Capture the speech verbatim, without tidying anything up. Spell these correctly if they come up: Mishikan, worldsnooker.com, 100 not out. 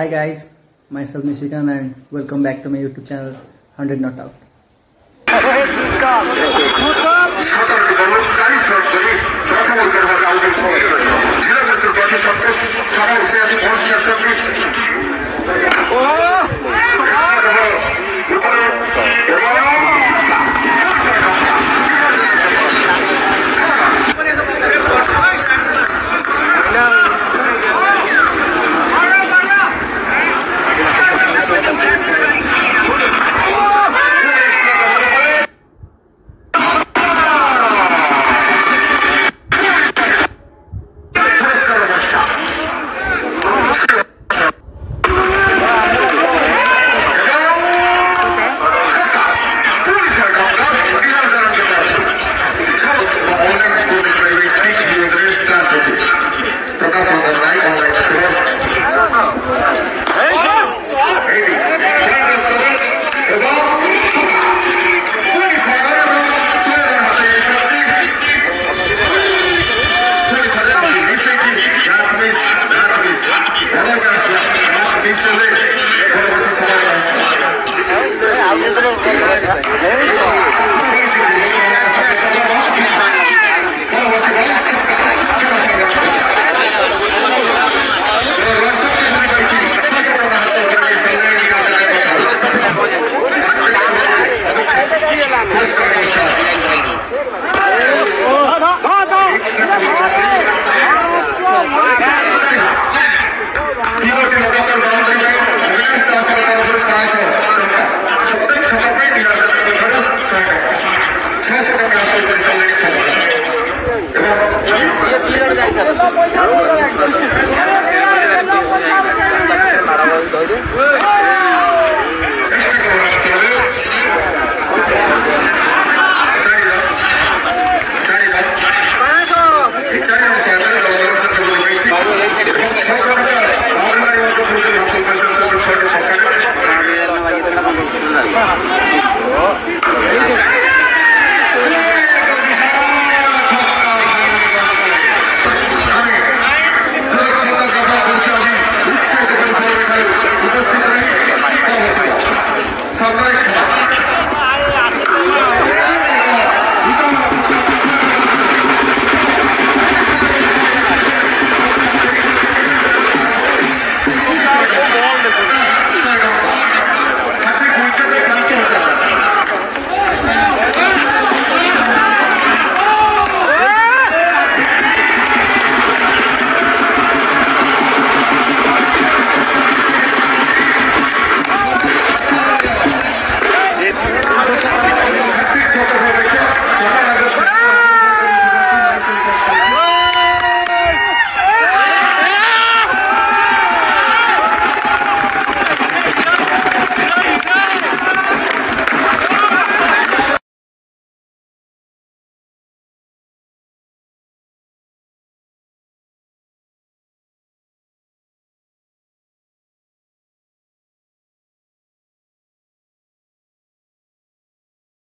Hi guys, myself Mishikan and welcome back to my YouTube channel one hundred not out. Para